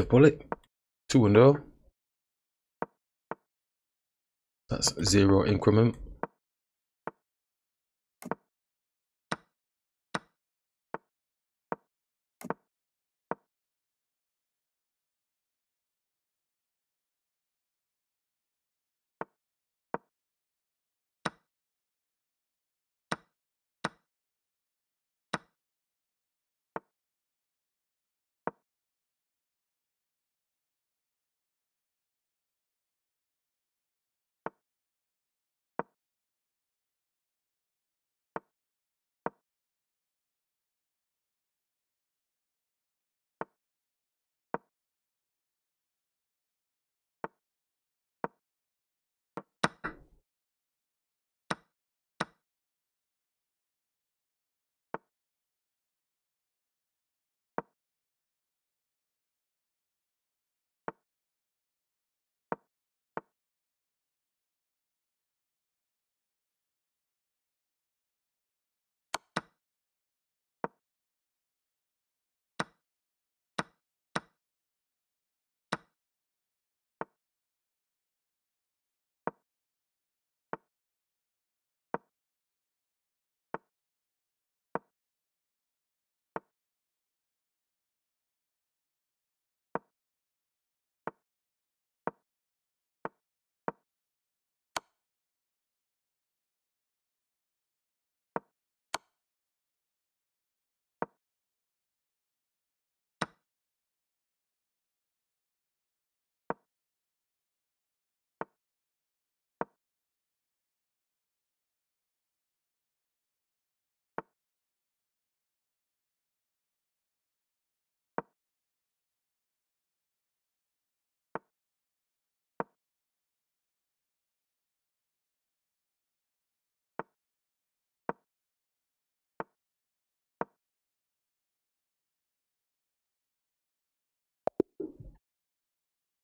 bullet, 2 and 0. That's 0 increment.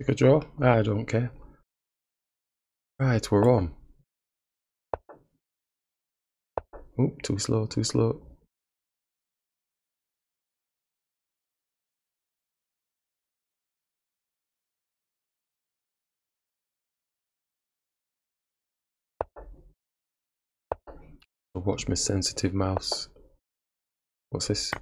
Pick a draw? I don't care. Right, we're on. Oop, too slow, too slow. Watch my sensitive mouse. What's this?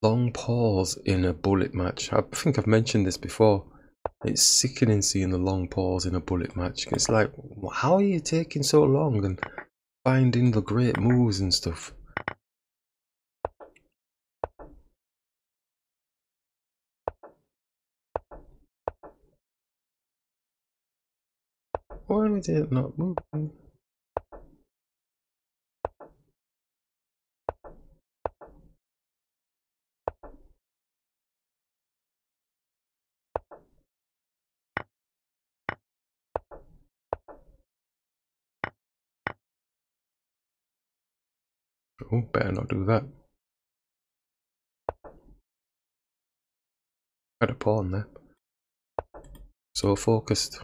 Long pause in a bullet match. I think I've mentioned this before. It's sickening seeing the long pause in a bullet match. It's like, how are you taking so long and finding the great moves and stuff? Why is it not moving? Oh, better not do that. Had a pawn there. So focused.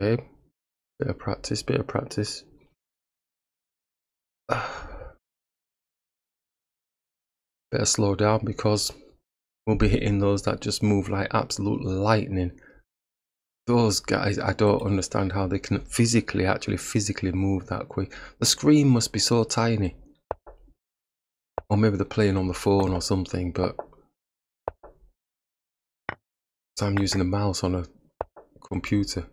Okay, bit of practice, bit of practice. Better slow down because we'll be hitting those that just move like absolute lightning. Those guys, I don't understand how they can physically move that quick. The screen must be so tiny. Or maybe they're playing on the phone or something, but so I'm using the mouse on a computer.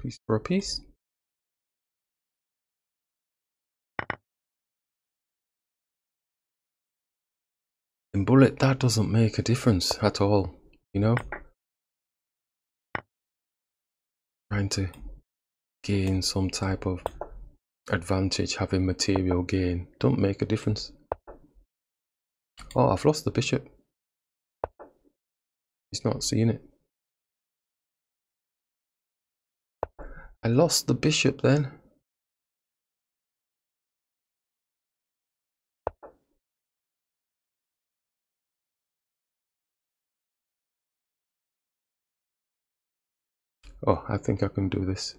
piece for a piece. In bullet, that doesn't make a difference at all, you know? Trying to gain some type of advantage, having material gain, don't make a difference. Oh, I've lost the bishop. He's not seeing it. I lost the bishop then. Oh, I think I can do this.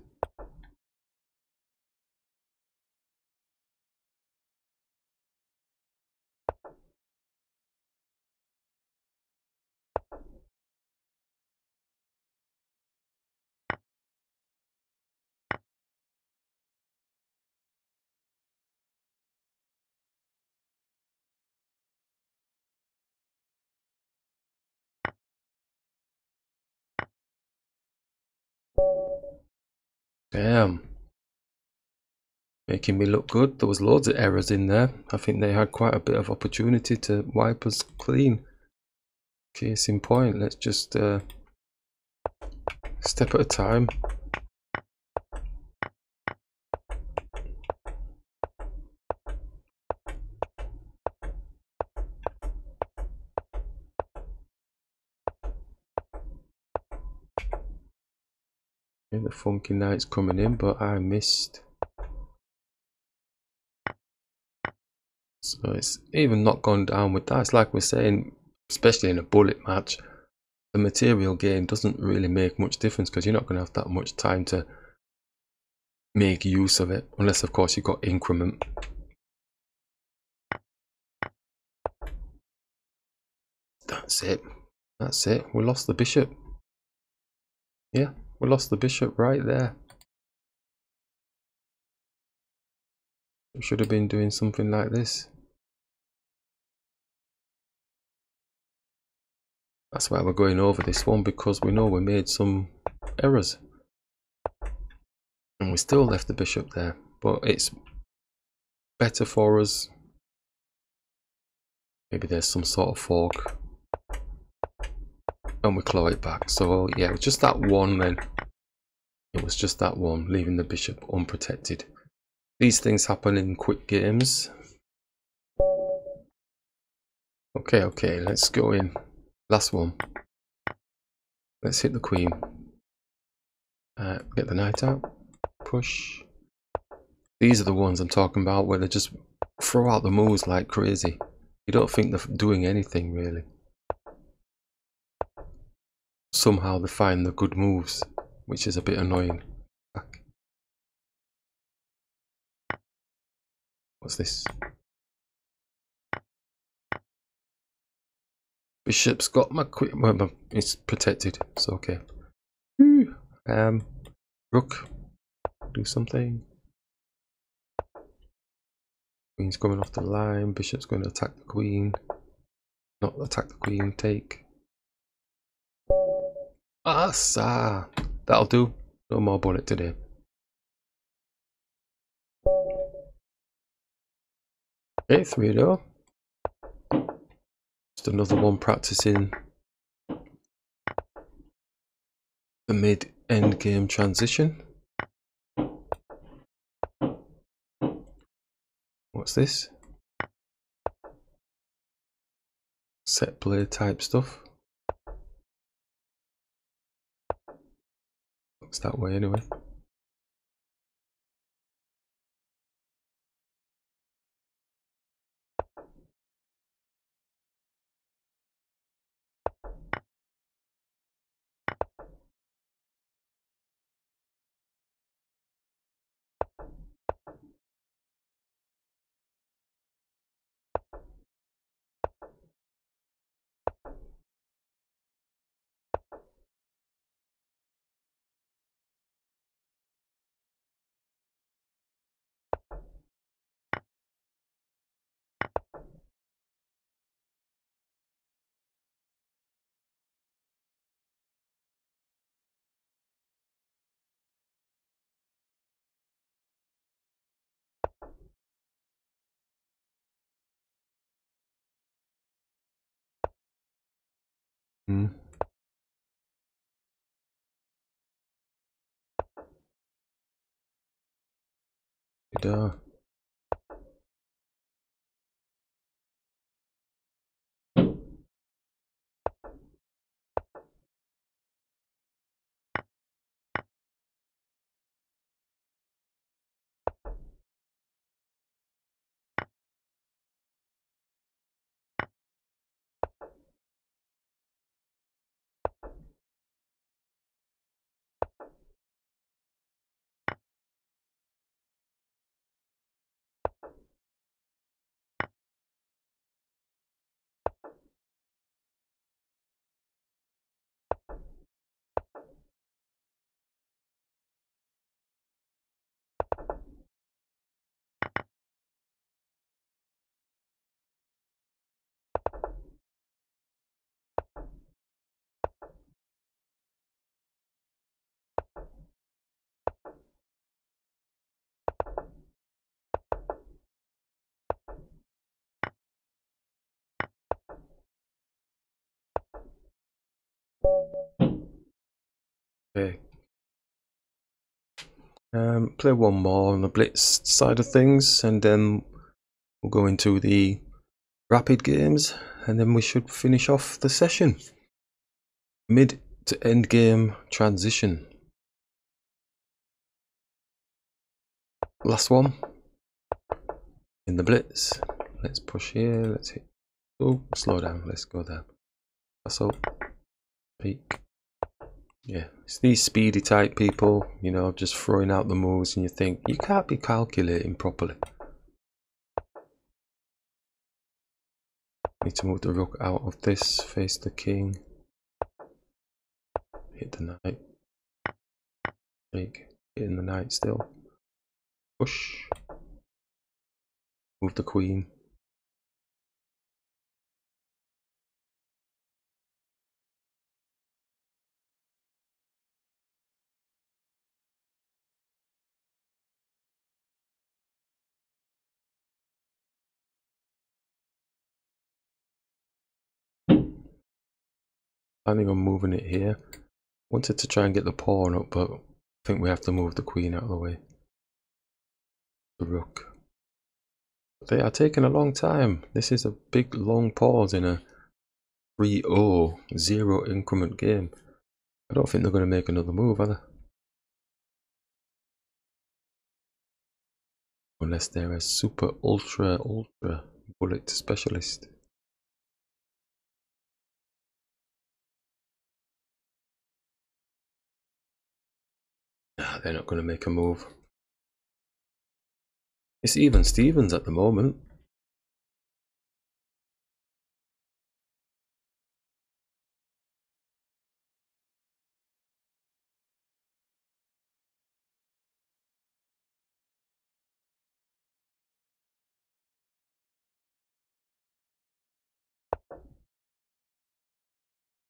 Damn, making me look good. There was loads of errors in there. I think they had quite a bit of opportunity to wipe us clean. Case in point, let's just step at a time. The funky knight's coming in, but I missed. So it's even not gone down with that. It's like we're saying, especially in a bullet match, the material gain doesn't really make much difference because you're not going to have that much time to make use of it, unless of course you've got increment. That's it. That's it. We lost the bishop. Yeah. We lost the bishop right there. We should have been doing something like this. That's why we're going over this one, because we know we made some errors. And we still left the bishop there, but it's better for us. Maybe there's some sort of fork. And we claw it back. So yeah, it was just that one then. It was just that one, leaving the bishop unprotected. These things happen in quick games. Okay, okay, let's go in. Last one. Let's hit the queen. Get the knight out. Push. These are the ones I'm talking about where they just throw out the moves like crazy. You don't think they're doing anything really. Somehow they find the good moves, which is a bit annoying. Back. What's this? Bishop's got my quick. Well, it's protected, so okay. Woo. Rook, do something. Queen's coming off the line. Bishop's going to attack the queen. Not attack the queen. Take. Ah, that'll do. No more bullet today. Okay, 3-0. Just another one practicing the mid-end game transition. What's this? Set play type stuff. That way anyway. Hmm. Da. Okay. Play one more on the blitz side of things, and then we'll go into the rapid games, and then we should finish off the session. Mid to end game transition. Last one in the blitz. Let's push here. Let's hit. Oh, slow down. Let's go there. That's all. Peak. Yeah, it's these speedy type people, you know, just throwing out the moves, and you think you can't be calculating properly. Need to move the rook out of this, face the king, hit the knight, take, hitting the knight still, push, move the queen. Planning on moving it here. Wanted to try and get the pawn up, but I think we have to move the queen out of the way. The rook. They are taking a long time. This is a big long pause in a 3-0, 0 increment game. I don't think they're going to make another move, are they? Unless they're a super ultra bullet specialist. They're not going to make a move. It's even Stevens at the moment.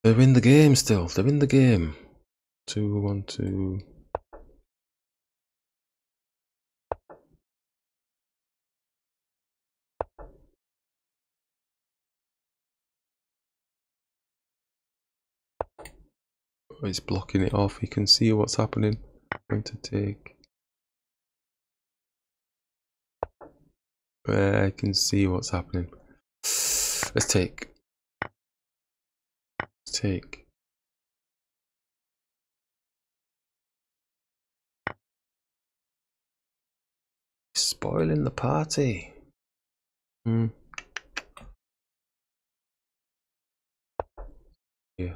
They're in the game still. They're in the game. 2-1-2. It's blocking it off. You can see what's happening. I'm going to take. I can see what's happening. Let's take. Let's take. Spoiling the party. Hmm. Yeah.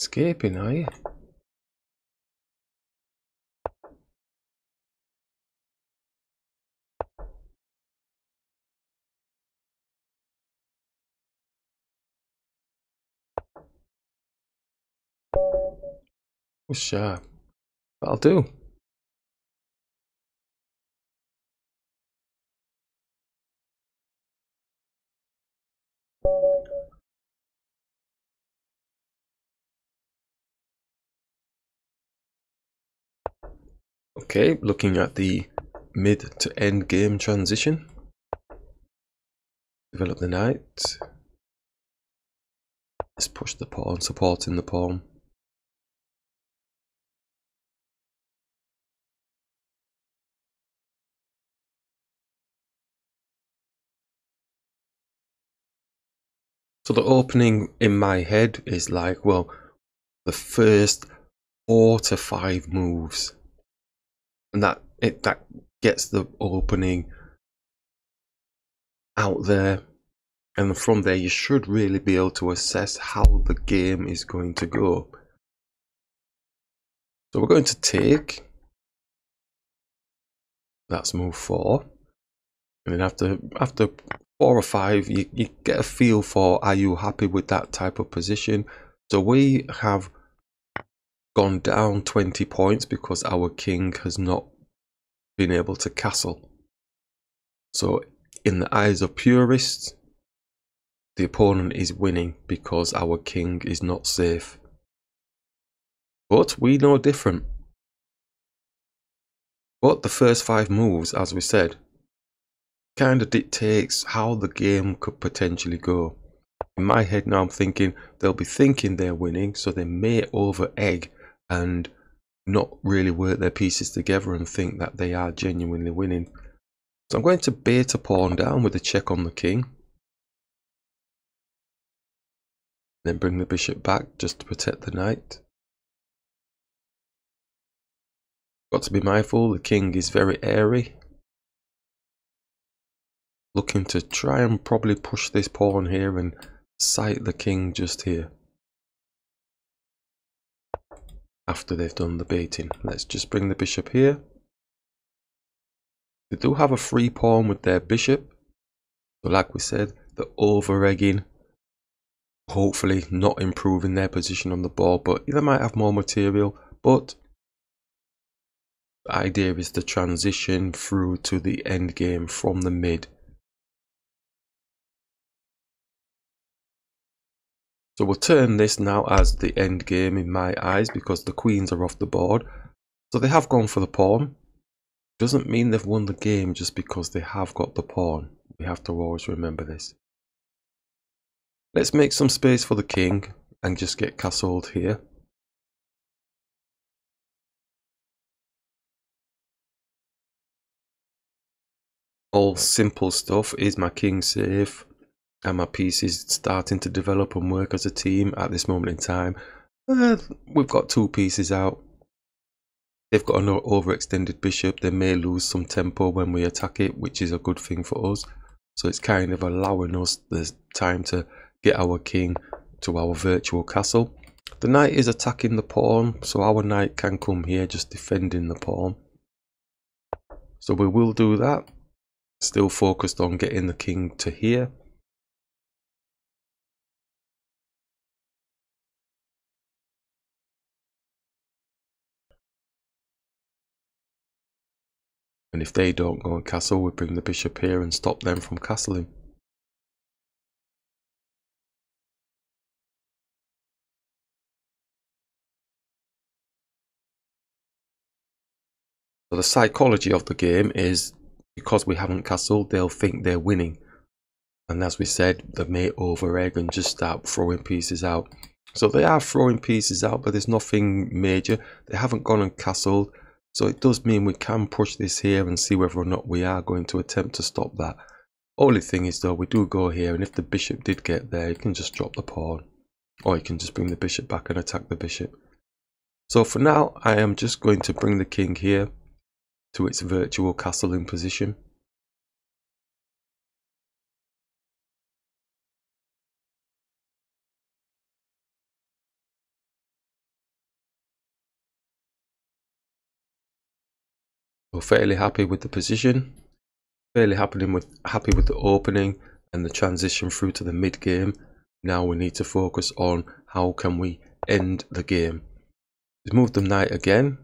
Escaping, are you? Which that'll do. Okay, looking at the mid to end game transition. Develop the knight. Let's push the pawn, supporting the pawn. So the opening in my head is like, well, the first 4 to 5 moves, and that gets the opening out there, and from there you should really be able to assess how the game is going to go. So we're going to take, that's move 4, and then after 4 or 5, you get a feel for, are you happy with that type of position? So we have gone down 20 points because our king has not been able to castle. So in the eyes of purists, the opponent is winning because our king is not safe. But we know different. But the first 5 moves, as we said, kind of dictates how the game could potentially go. In my head now I'm thinking they'll be thinking they're winning, so they may over egg and not really work their pieces together and think that they are genuinely winning. So I'm going to bait a pawn down with a check on the king, then bring the bishop back just to protect the knight. Got to be mindful, the king is very airy, looking to try and probably push this pawn here and sight the king just here. After they've done the baiting, let's just bring the bishop here. They do have a free pawn with their bishop, but like we said, the over-egging, hopefully not improving their position on the board, but they might have more material. But the idea is to transition through to the end game from the mid. So we'll turn this now as the end game in my eyes because the queens are off the board. So they have gone for the pawn. Doesn't mean they've won the game just because they have got the pawn. We have to always remember this. Let's make some space for the king and just get castled here. All simple stuff. Is my king safe? And my piece is starting to develop and work as a team at this moment in time. We've got 2 pieces out. They've got an overextended bishop. They may lose some tempo when we attack it, which is a good thing for us. So it's kind of allowing us the time to get our king to our virtual castle. The knight is attacking the pawn, so our knight can come here just defending the pawn. So we will do that. Still focused on getting the king to here. And if they don't go and castle, we bring the bishop here and stop them from castling. So the psychology of the game is, because we haven't castled, they'll think they're winning. And as we said, they may over-egg and just start throwing pieces out. So they are throwing pieces out, but there's nothing major. They haven't gone and castled. So it does mean we can push this here and see whether or not we are going to attempt to stop that. Only thing is though, we do go here, and if the bishop did get there, you can just drop the pawn. Or you can just bring the bishop back and attack the bishop. So for now, I am just going to bring the king here to its virtual castling position. Fairly happy with the position, fairly happy with the opening and the transition through to the mid game. Now we need to focus on how can we end the game. He's moved them knight again.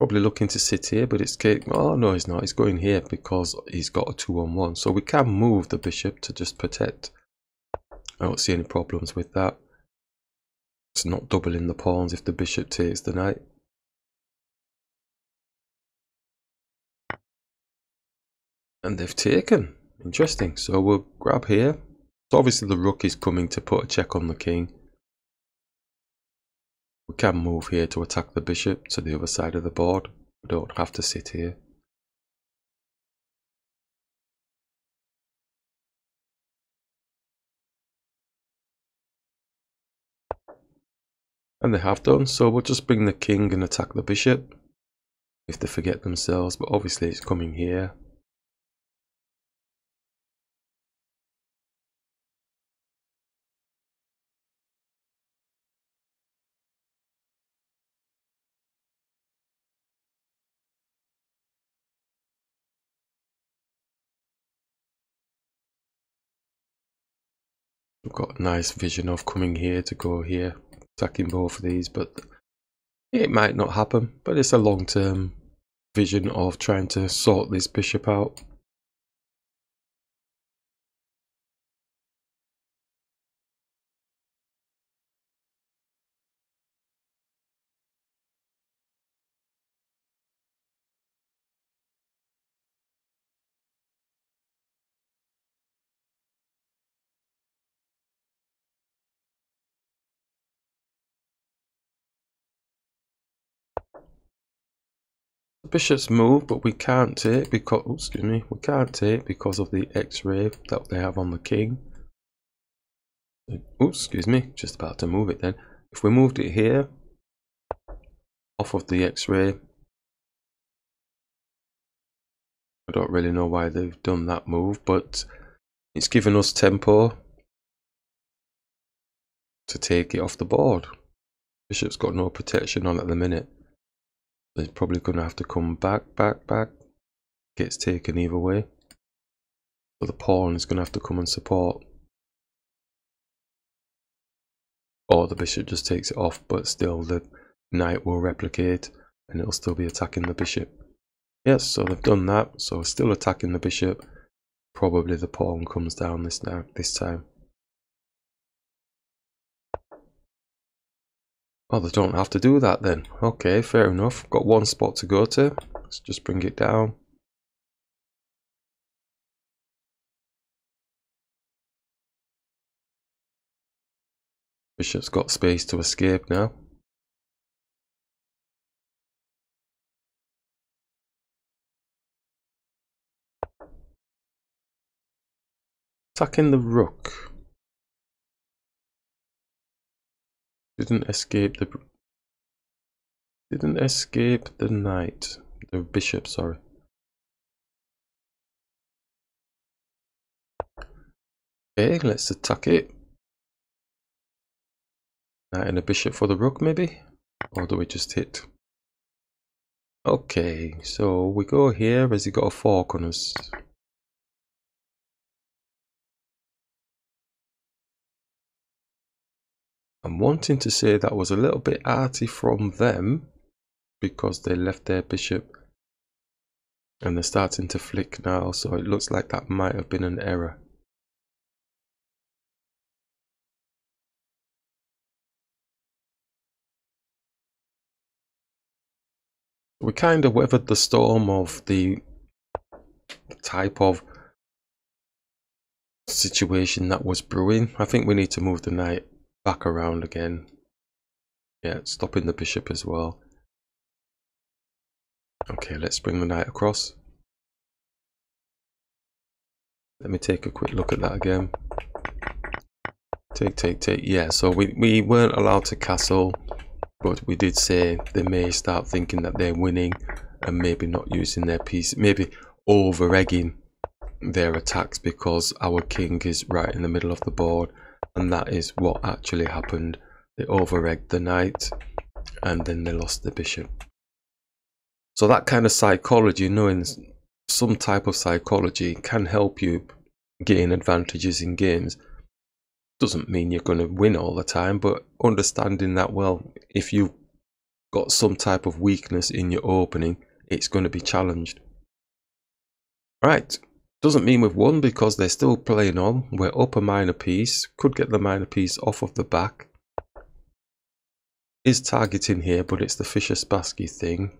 Probably looking to sit here, but it's cake. Oh no, he's not. He's going here because he's got a 2-on-1. So we can move the bishop to just protect. I don't see any problems with that. It's not doubling the pawns if the bishop takes the knight. And they've taken. Interesting. So we'll grab here. So obviously the rook is coming to put a check on the king. We can move here to attack the bishop to the other side of the board. We don't have to sit here. And they have done, so we'll just bring the king and attack the bishop if they forget themselves, but obviously it's coming here. We've got a nice vision of coming here to go here, attacking both of these, but it might not happen. But it's a long-term vision of trying to sort this bishop out. Bishop's move, but we can't take because we can't take because of the X-ray that they have on the king. Oops, excuse me, just about to move it then. If we moved it here off of the X-ray, I don't really know why they've done that move, but it's given us tempo to take it off the board. Bishop's got no protection on at the minute. They're probably going to have to come back. Gets taken either way. So the pawn is going to have to come and support. Or the bishop just takes it off, but still the knight will replicate and it'll still be attacking the bishop. Yes, so they've done that. So still attacking the bishop. Probably the pawn comes down this time. Oh, they don't have to do that then. Okay, fair enough. Got one spot to go to. Let's just bring it down. Bishop's got space to escape now. Attacking the rook. Didn't escape the knight, the bishop, sorry. Okay, let's attack it. Knight and a bishop for the rook maybe? Or do we just hit? Okay, so we go here. Has he got a fork on us? I'm wanting to say that was a little bit arty from them because they left their bishop and they're starting to flick now, so it looks like that might have been an error. We kind of weathered the storm of the type of situation that was brewing. I think we need to move the knight back around again. Yeah, stopping the bishop as well. Okay, let's bring the knight across. Let me take a quick look at that again. Take. Yeah, so we weren't allowed to castle, but we did say they may start thinking that they're winning and maybe not using their piece, maybe over-egging their attacks because our king is right in the middle of the board. And that is what actually happened. They over-egged the knight and then they lost the bishop. So that kind of psychology, knowing some type of psychology, can help you gain advantages in games. Doesn't mean you're going to win all the time, but understanding that, well, if you've got some type of weakness in your opening, it's going to be challenged. Right, doesn't mean we've won because they're still playing on. We're up a minor piece, could get the minor piece off of the back. Is targeting here, but it's the Fischer-Spassky thing.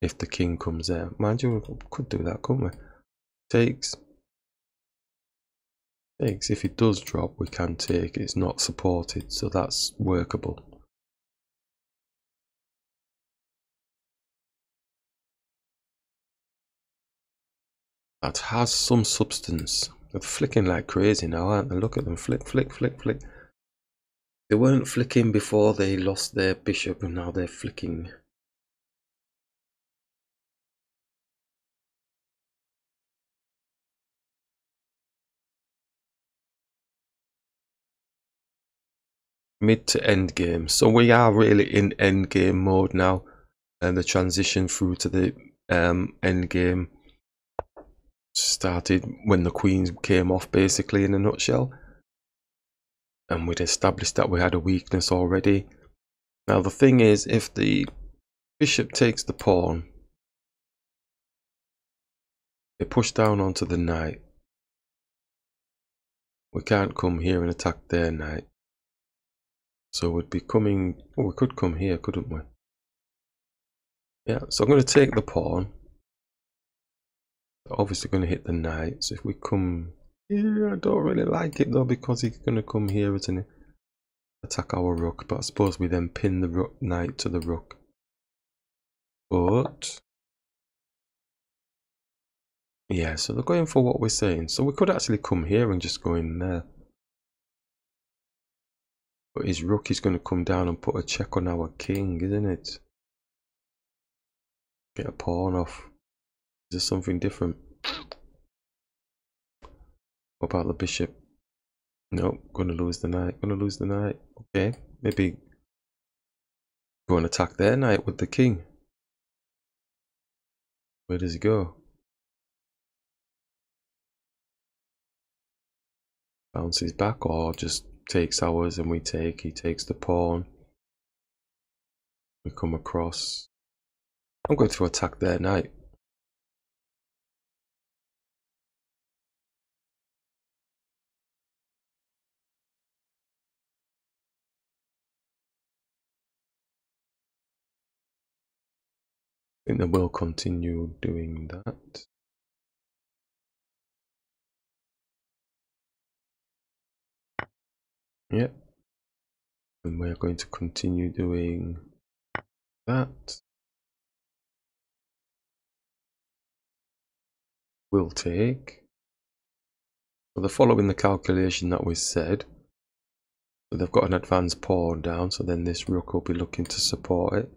If the king comes there, mind you, we could do that, couldn't we? Takes. Takes. If it does drop, we can take. It's not supported, so that's workable. That has some substance. They're flicking like crazy now, aren't they? Look at them flick, flick, flick, flick. They weren't flicking before they lost their bishop, and now they're flicking. Mid to end game, so we are really in end game mode now, and the transition through to the end game started when the queens came off, basically, in a nutshell. And we'd established that we had a weakness already. Now the thing is, if the bishop takes the pawn, they push down onto the knight. We can't come here and attack their knight. So we'd be coming, oh, we could come here, couldn't we? Yeah, so I'm going to take the pawn. They're obviously going to hit the knight. So if we come here, I don't really like it though, because he's going to come here and attack our rook. But I suppose we then pin the rook, knight to the rook. But yeah, so they're going for what we're saying. So we could actually come here and just go in there. But his rook is going to come down and put a check on our king, isn't it? Get a pawn off. Is there something different? What about the bishop? No, going to lose the knight. Going to lose the knight. Okay, maybe go and attack their knight with the king. Where does he go? Bounces back or just takes ours and we take, he takes the pawn, we come across. I'm going to attack their knight. I think they will continue doing that. Yep, and we're going to continue doing that. We'll take. So they're following the calculation that we said. So they've got an advanced pawn down, so then this rook will be looking to support it.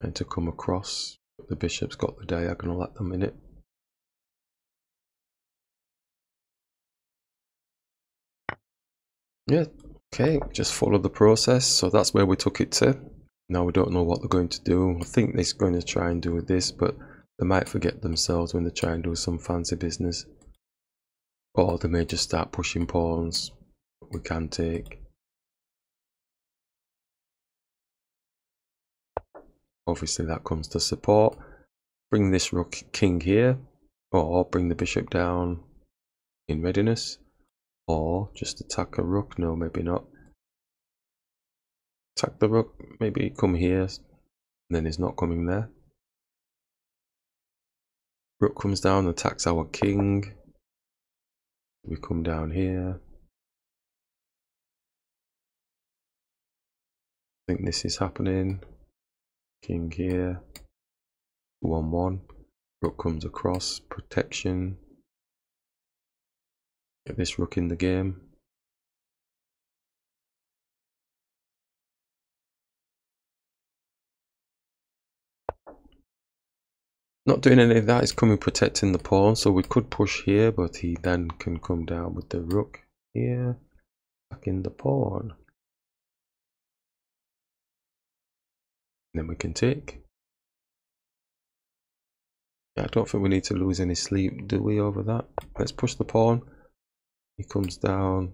And to come across. The bishop's got the diagonal at the minute. Yeah, okay, just follow the process. So that's where we took it to. Now we don't know what they're going to do. I think they're going to try and do this, but they might forget themselves when they try and do some fancy business. Or they may just start pushing pawns. We can take. Obviously that comes to support. Bring this rook king here, or bring the bishop down in readiness, or just attack a rook. No, maybe not. Attack the rook, maybe come here, and then he's not coming there. Rook comes down, attacks our king. We come down here. I think this is happening. King here, 1-1, rook comes across, protection, get this rook in the game. Not doing any of that, he's coming protecting the pawn, so we could push here, but he then can come down with the rook here, attacking the pawn. Then we can take. I don't think we need to lose any sleep, do we, over that? Let's push the pawn. He comes down,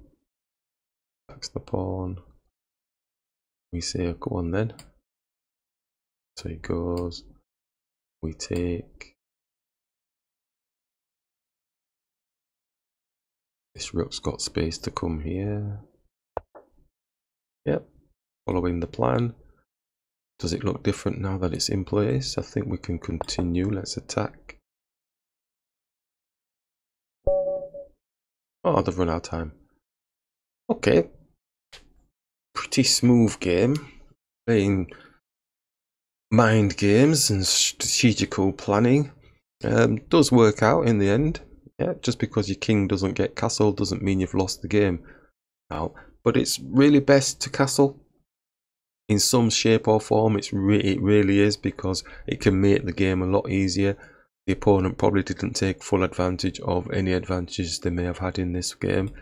attacks the pawn. We say, go on then. So he goes. We take. This rook's got space to come here. Yep, following the plan. Does it look different now that it's in place? I think we can continue. Let's attack. Oh, they've run out of time. Okay. Pretty smooth game. Playing mind games and strategical planning. Does work out in the end. Yeah, just because your king doesn't get castled doesn't mean you've lost the game now. But it's really best to castle. In some shape or form, it really is, because it can make the game a lot easier. The opponent probably didn't take full advantage of any advantages they may have had in this game.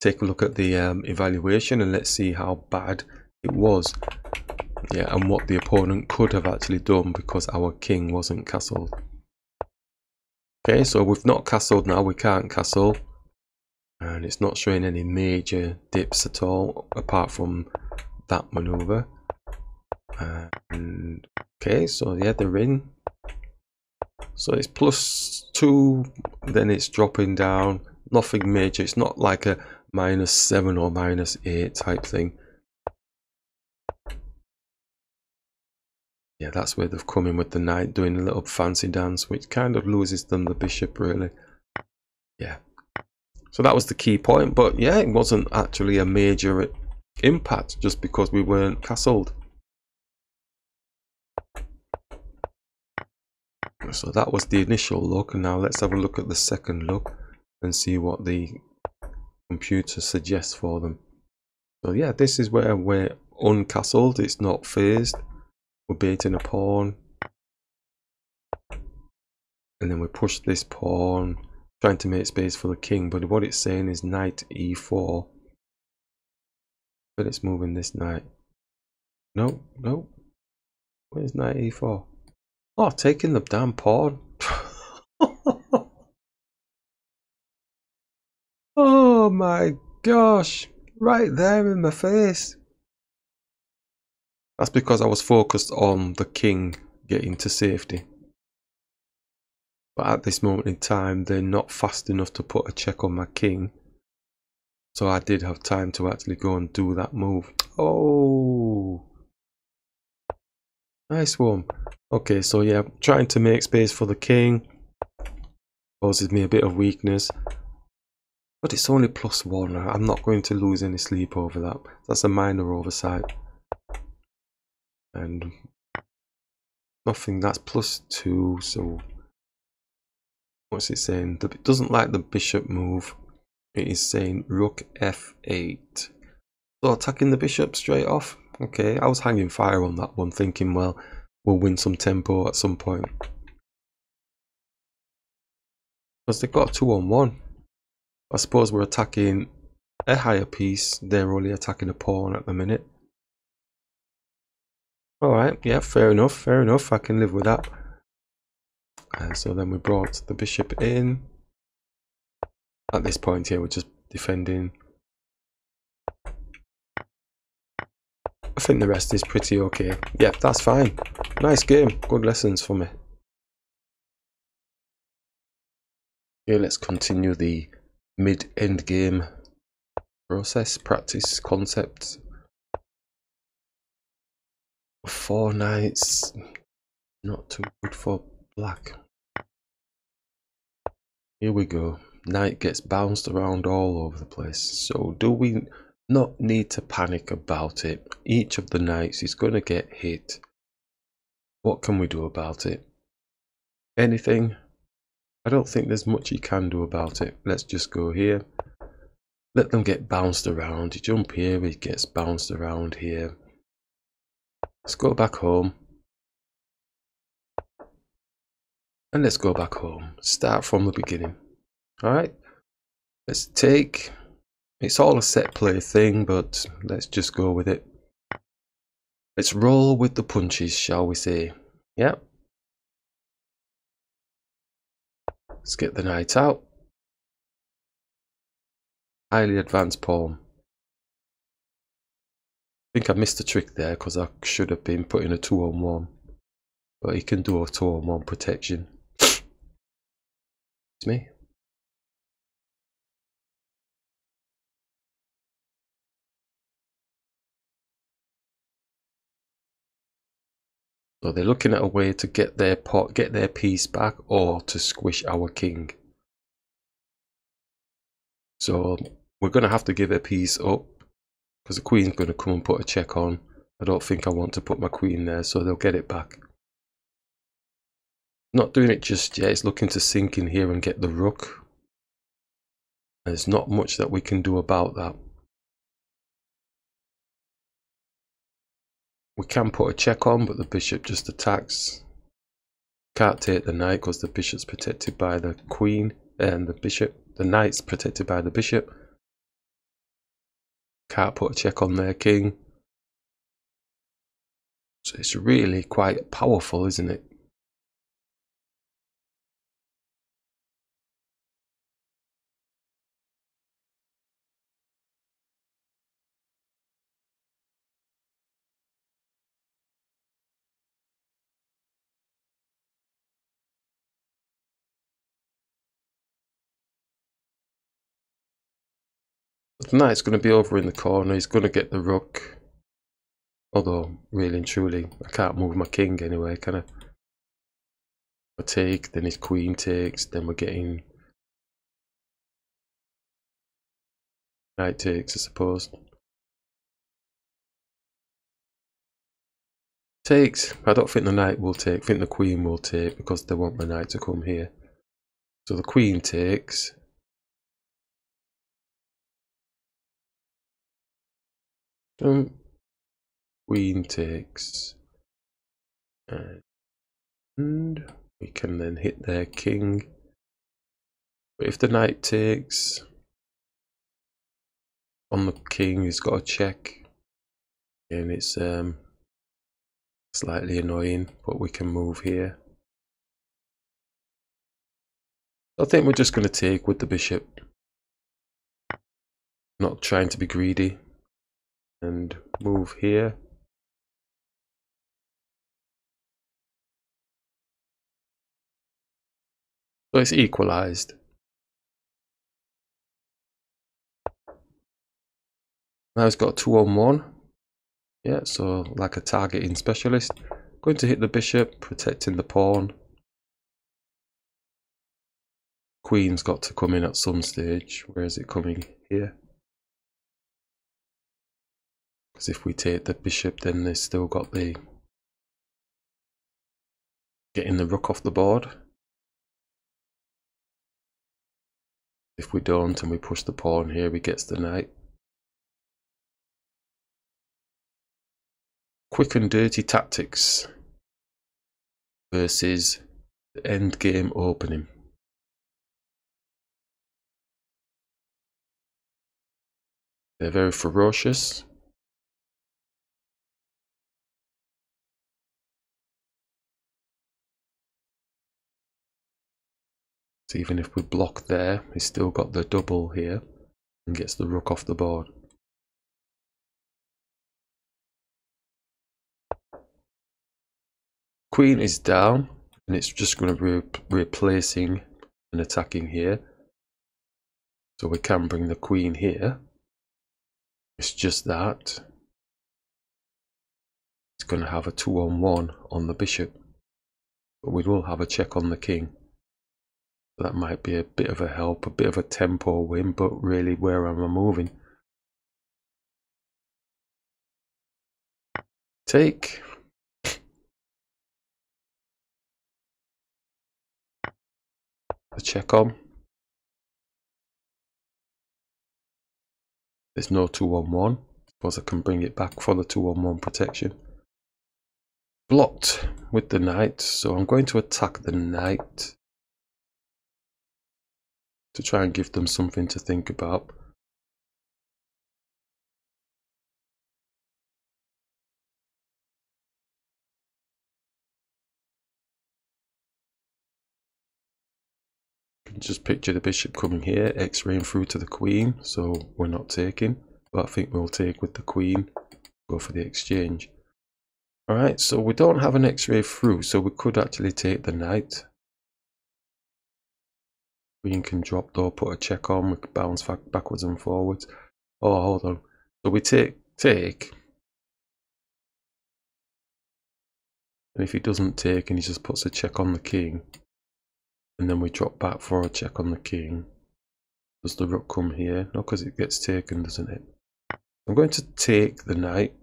Take a look at the evaluation and let's see how bad it was. Yeah, and what the opponent could have actually done because our king wasn't castled. Okay, so we've not castled now, we can't castle. And it's not showing any major dips at all, apart from that maneuver. And okay, so yeah, they're in. So it's +2, then it's dropping down. Nothing major. It's not like a -7 or -8 type thing. Yeah, that's where they've come in with the knight doing a little fancy dance, which kind of loses them the bishop, really. Yeah. So that was the key point, but yeah, it wasn't actually a major impact just because we weren't castled. So that was the initial look, and now let's have a look at the second look and see what the computer suggests for them. So yeah, this is where we're uncastled, it's not phased. We're baiting a pawn, and then we push this pawn, trying to make space for the king, but what it's saying is knight e4. But it's moving this knight. No, no. Where's knight e4? Oh, taking the damn pawn. Oh my gosh. Right there in my face. That's because I was focused on the king getting to safety. But at this moment in time, they're not fast enough to put a check on my king. So I did have time to actually go and do that move. Oh! Nice one. Okay, so yeah, trying to make space for the king. Causes me a bit of weakness. But it's only +1. I'm not going to lose any sleep over that. That's a minor oversight. And nothing, that's +2, so... What's it saying? It doesn't like the bishop move. It is saying rook f8. So attacking the bishop straight off. Okay, I was hanging fire on that one, thinking, well, we'll win some tempo at some point. Because they've got 2-on-1. I suppose we're attacking a higher piece. They're only attacking a pawn at the minute. Alright, yeah, fair enough, fair enough. I can live with that. And so then we brought the bishop in. At this point here, we're just defending. I think the rest is pretty okay. Yeah, that's fine. Nice game. Good lessons for me. Okay, let's continue the mid-end game process, practice, concept. 4 knights. Not too good for black. Here we go. Knight gets bounced around all over the place. So do we not need to panic about it? Each of the knights is going to get hit. What can we do about it? Anything? I don't think there's much you can do about it. Let's just go here. Let them get bounced around. You jump here, it gets bounced around here. Let's go back home. And let's go back home. Start from the beginning. Alright, let's take, it's all a set play thing, but let's just go with it. Let's roll with the punches, shall we say. Yep. Let's get the knight out. Highly advanced pawn. I think I missed a trick there because I should have been putting a 2-on-1. But he can do a 2-on-1 protection. Excuse me. So they're looking at a way to get their pot, get their piece back, or to squish our king. So we're going to have to give a piece up because the queen's going to come and put a check on. I don't think I want to put my queen there, so they'll get it back. Not doing it just yet. It's looking to sink in here and get the rook. There's not much that we can do about that. We can put a check on, but the bishop just attacks. Can't take the knight because the bishop's protected by the queen and the bishop. The knight's protected by the bishop. Can't put a check on their king. So it's really quite powerful, isn't it? The knight's going to be over in the corner. He's going to get the rook. Although, really and truly, I can't move my king anyway, can I? I take, then his queen takes, then we're getting... knight takes, I suppose. Takes. I don't think the knight will take. I think the queen will take because they want the knight to come here. So the queen takes... queen takes, and we can then hit their king. But if the knight takes on the king, he's got a check, and it's slightly annoying, but we can move here. I think we're just going to take with the bishop, not trying to be greedy. And move here. So it's equalized. Now it's got 2-on-1. Yeah, so like a targeting specialist. Going to hit the bishop, protecting the pawn. Queen's got to come in at some stage. Where is it coming? Here. Because if we take the bishop, then they've still got the getting the rook off the board. If we don't and we push the pawn here, he gets the knight. Quick and dirty tactics versus the end game opening. They're very ferocious. Even if we block there, he's still got the double here and gets the rook off the board. Queen is down and it's just going to be replacing and attacking here. So we can bring the queen here. It's just that it's going to have a 2-on-1 on the bishop. But we will have a check on the king. That might be a bit of a help, a bit of a tempo win, but really, where am I moving? Take. A check on. There's no 2-on-1. Suppose I can bring it back for the 2-on-1 protection. Blocked with the knight, so I'm going to attack the knight. To try and give them something to think about. just picture the bishop coming here, x-raying through to the queen, so we're not taking, but I think we'll take with the queen, go for the exchange. Alright, so we don't have an x-ray through, so we could actually take the knight. Queen can drop though, put a check on, we can bounce backwards and forwards. Oh, hold on. So we take. And if he doesn't take and he just puts a check on the king, and then we drop back for a check on the king, does the rook come here? No, because it gets taken, doesn't it? I'm going to take the knight.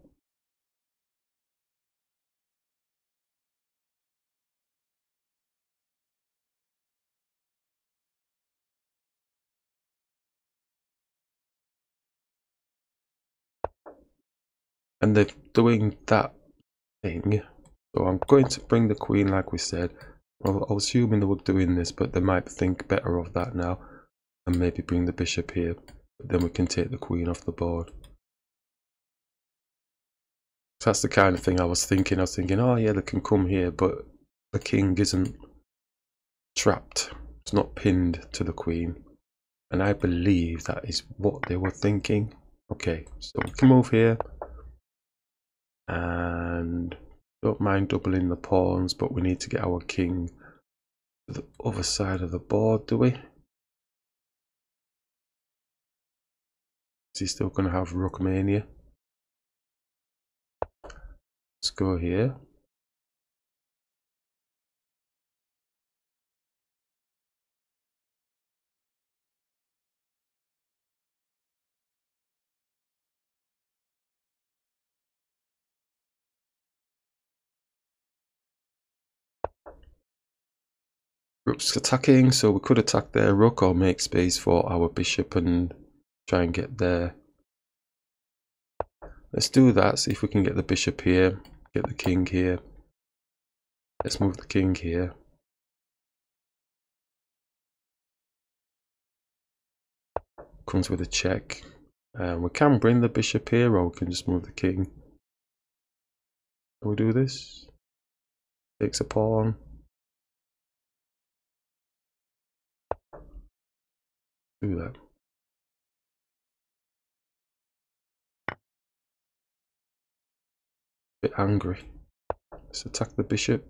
And they're doing that thing. So I'm going to bring the queen like we said. Well, I was assuming they were doing this, but they might think better of that now. And maybe bring the bishop here. But then we can take the queen off the board. So that's the kind of thing I was thinking. I was thinking, oh yeah, they can come here, but the king isn't trapped. It's not pinned to the queen. And I believe that is what they were thinking. Okay, so we can move here. And don't mind doubling the pawns, but we need to get our king to the other side of the board, do we? Is he still going to have rook mania? Let's go here. Rook's attacking, so we could attack their rook or make space for our bishop and try and get there. Let's do that, see if we can get the bishop here, get the king here. Let's move the king here. Comes with a check. We can bring the bishop here or we can just move the king. Can we do this? Takes a pawn. Do that. Bit angry. Let's attack the bishop.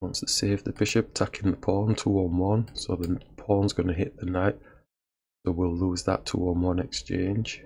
Wants to save the bishop, attacking the pawn 2-on-1, so the pawn's going to hit the knight. So we'll lose that 2-on-1 exchange.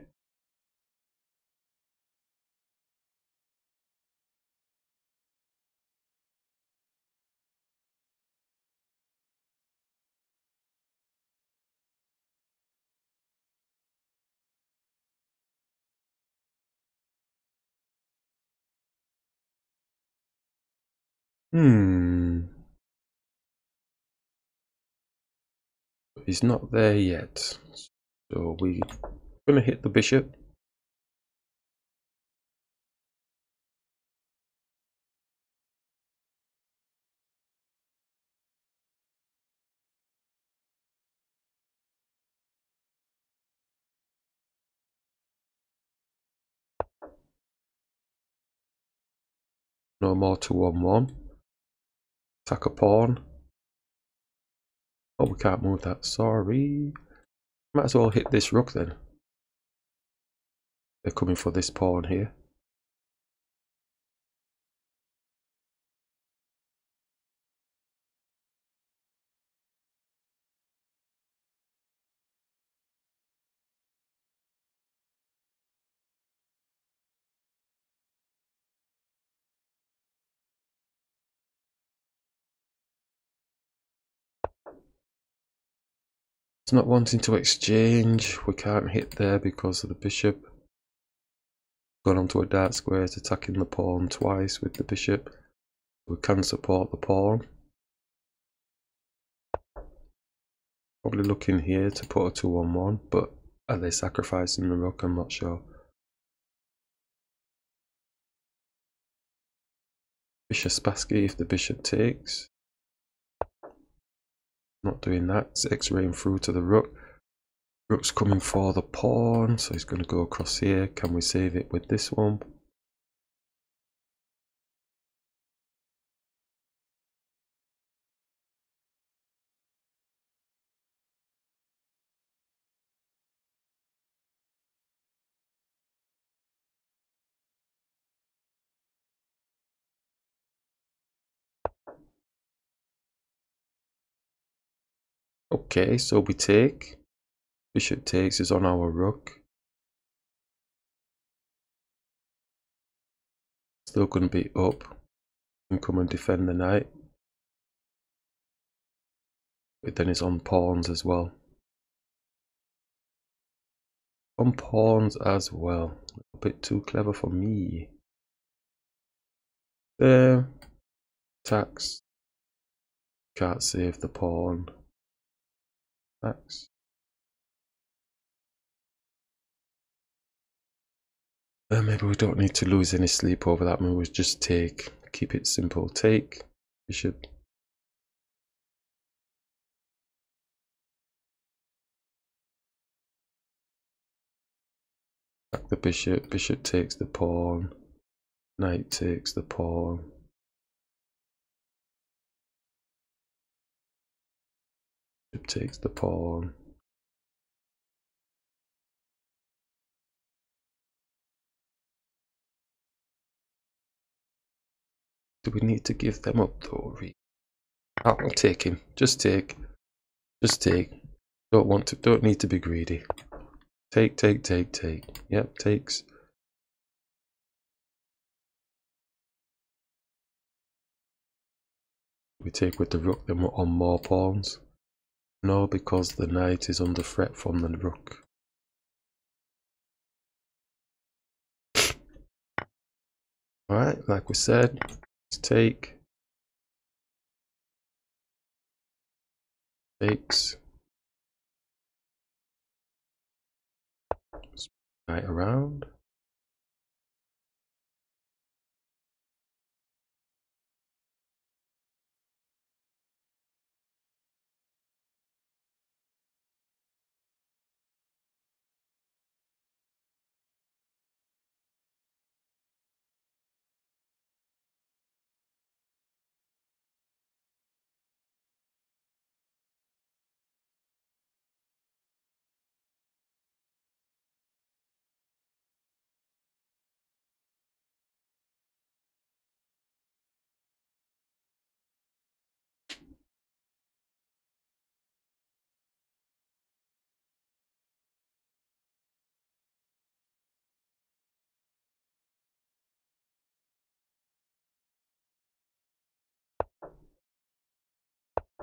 He's not there yet, so we're going to hit the bishop. No more 2-on-1. Attack a pawn. Oh, we can't move that, sorry. Might as well hit this rook then. They're coming for this pawn here. Not wanting to exchange, we can't hit there because of the bishop. Gone onto a dark square, attacking the pawn twice with the bishop. We can support the pawn. Probably looking here to put a 2-on-1, but are they sacrificing the rook? I'm not sure. Bishop Spassky if the bishop takes. Not doing that. It's x-raying through to the rook. Rook's coming for the pawn, so he's going to go across here. Can we save it with this one? Okay, so we take. Bishop takes is on our rook. Still going to be up. Can come and defend the knight. But then it's on pawns as well. On pawns as well. A bit too clever for me. There. Attacks. Can't save the pawn. Attacks. Maybe we don't need to lose any sleep over that. Maybe we'll just take. Keep it simple. Take. Bishop. Attack the bishop. Bishop takes the pawn. Knight takes the pawn. Bishop takes the pawn. Do we need to give them up though? I'll take him. Just take. Just take. Don't need to be greedy. Take, take, take, take. Yep, takes. We take with the rook, then we're on more pawns. No, because the knight is under threat from the rook. Alright, like we said. Take, takes, right around,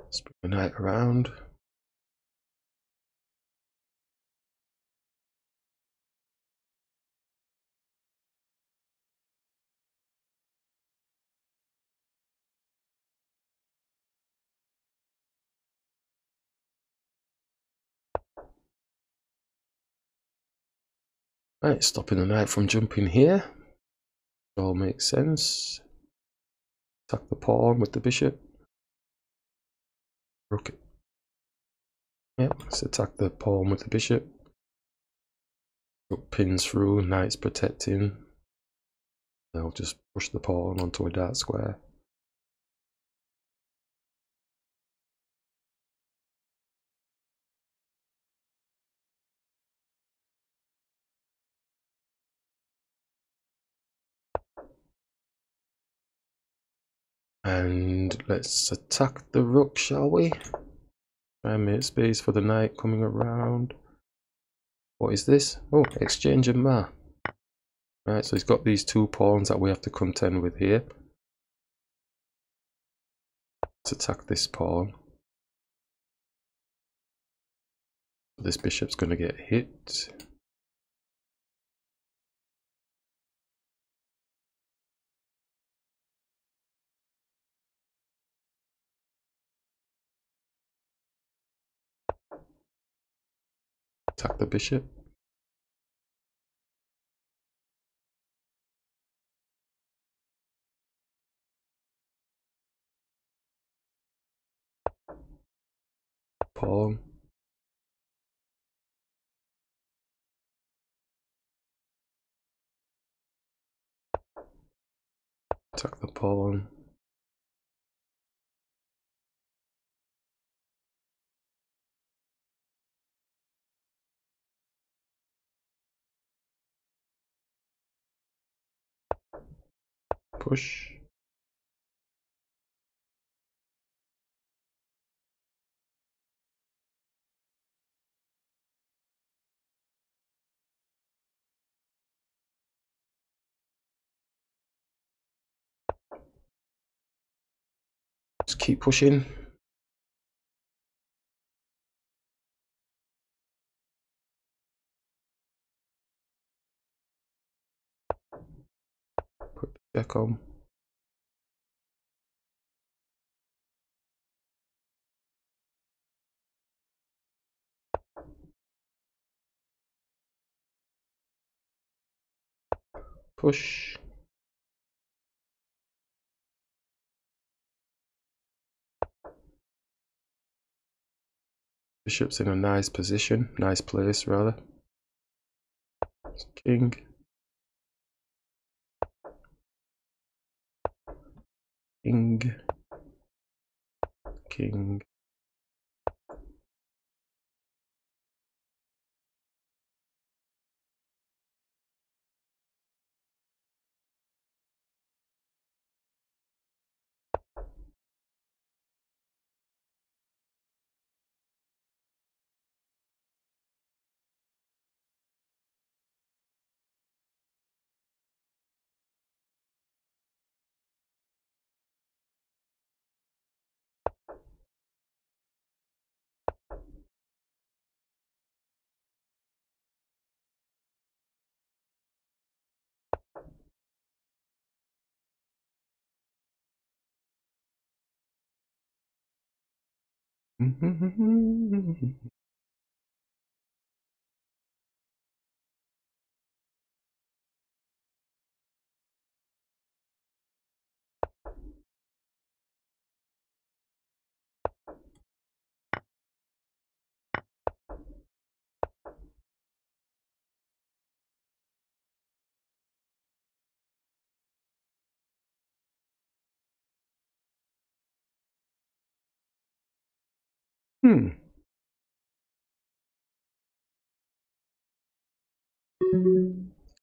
let's bring the knight around. Right, stopping the knight from jumping here. It all makes sense. Attack the pawn with the bishop. Rook. Yep, let's attack the pawn with the bishop. Rook pins through, knight's protecting. I'll just push the pawn onto a dark square. And let's attack the rook, shall we? Try and make space for the knight coming around. What is this? Oh, exchange and mat. Right, so he's got these two pawns that we have to contend with here. Let's attack this pawn. This bishop's going to get hit. Attack the bishop. Paul. Tuck the Paul in. Push. Just keep pushing. Put the deck on. Push. Bishop's in a nice position, nice place rather. King. King. King.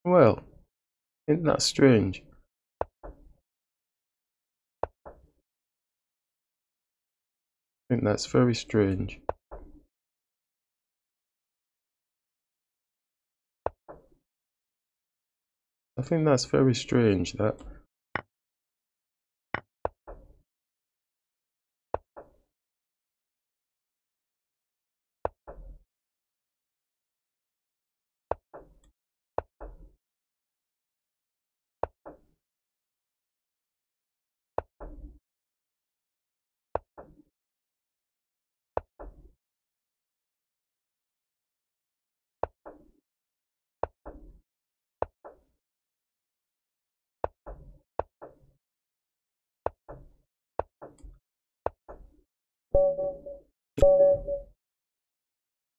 Well, isn't that strange? I think that's very strange. I think that's very strange that.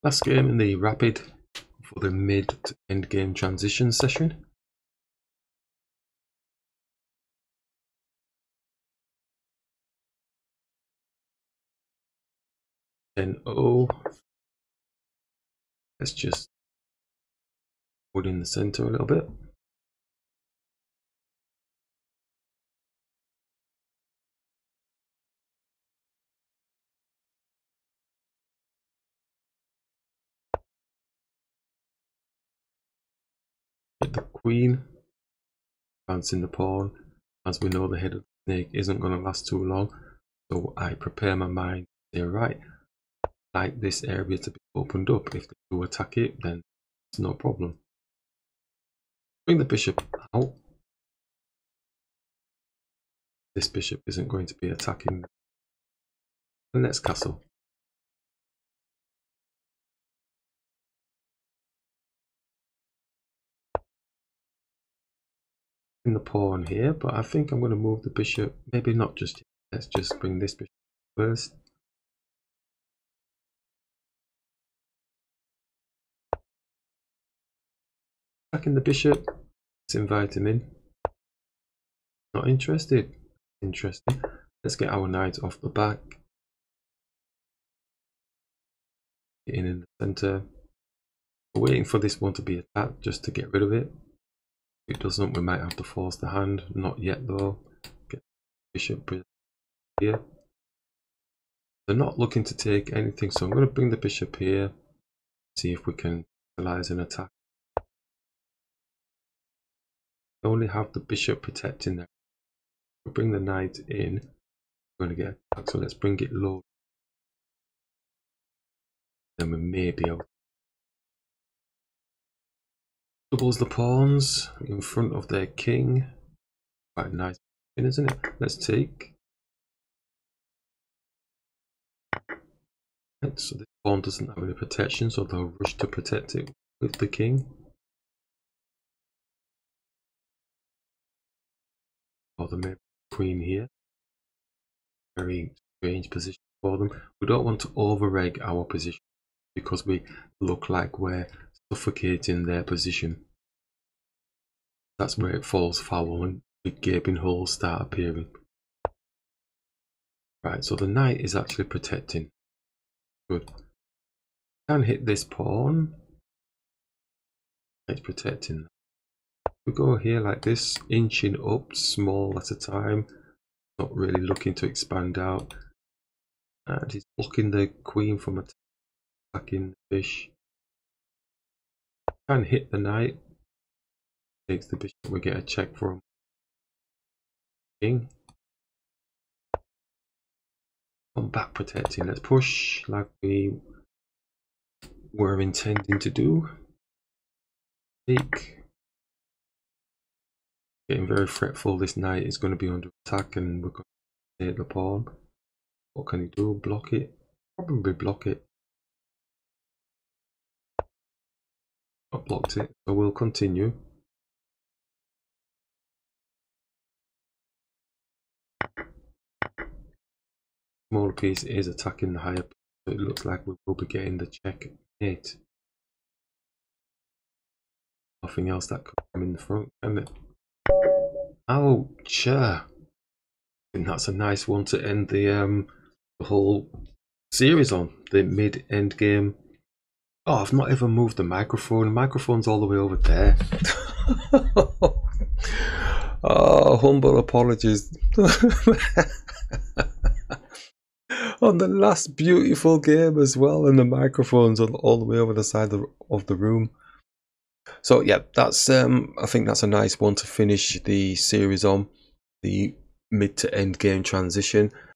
Last game in the rapid for the mid to end game transition session. Then let's just put in the center a little bit. The queen, bouncing the pawn. As we know, the head of the snake isn't going to last too long, so I prepare my mind. They're right, like this area to be opened up. If they do attack it, then it's no problem. Bring the bishop out. This bishop isn't going to be attacking, and let's castle. The pawn here, but I think I'm going to move the bishop, maybe not just here. Let's just bring this bishop first. Back in the bishop. Let's invite him in. Not interested. Interesting. Let's get our knight off the back. Getting in the center. We're waiting for this one to be attacked just to get rid of it. If it doesn't, we might have to force the hand. Not yet though. Get bishop here. They're not looking to take anything, so I'm going to bring the bishop here. See if we can realize an attack. We only have the bishop protecting them. We'll bring the knight in. We're going to get attacked, so let's bring it low. Then we may be able to doubles the pawns in front of their king. Quite a nice thing, isn't it? Let's take. Right, so this pawn doesn't have any protection, so they'll rush to protect it with the king. Or the maybe queen here. Very strange position for them. We don't want to overreg our position because we look like we're suffocating their position. That's where it falls foul and the gaping holes start appearing. Right, so the knight is actually protecting. Good. Can hit this pawn. It's protecting. We go here like this, inching up small at a time, not really looking to expand out. And he's blocking the queen from attacking the fish. Can hit the knight. Takes the bishop, we get a check from king. I'm back protecting. Let's push like we were intending to do. Take. Getting very fretful. This knight is going to be under attack and we're going to take the pawn. What can he do? Block it? Probably block it. Not blocked it, so we'll continue. Smaller piece is attacking the higher piece, so it looks like we will be getting the check mate. Nothing else that could come in the front, can it? Ouch! And that's a nice one to end the whole series on, the mid-end game. Oh, I've not even moved the microphone. The microphone's all the way over there. Oh, humble apologies. On the last beautiful game as well, and the microphone's all the way over the side of the room. So yeah, that's I think that's a nice one to finish the series on, the mid to end game transition.